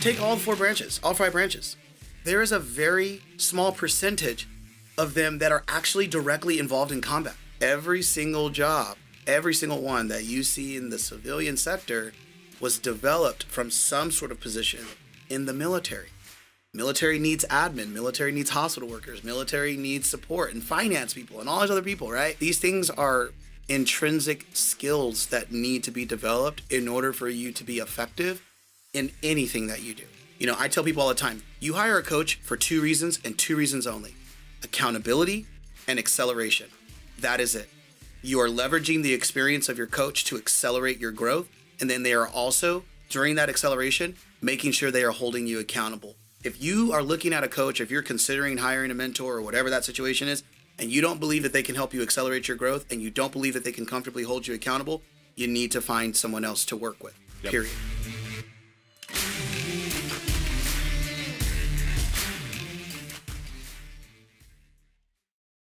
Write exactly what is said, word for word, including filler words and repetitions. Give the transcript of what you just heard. Take all four branches, all five branches. There is a very small percentage of them that are actually directly involved in combat. Every single job, every single one that you see in the civilian sector was developed from some sort of position in the military. Military needs admin, military needs hospital workers, military needs support and finance people and all these other people, right? These things are intrinsic skills that need to be developed in order for you to be effective in anything that you do. You know, I tell people all the time, you hire a coach for two reasons and two reasons only: accountability and acceleration. That is it. You are leveraging the experience of your coach to accelerate your growth. And then they are also, during that acceleration, making sure they are holding you accountable. If you are looking at a coach, if you're considering hiring a mentor or whatever that situation is, and you don't believe that they can help you accelerate your growth, and you don't believe that they can comfortably hold you accountable, you need to find someone else to work with, yep. Period.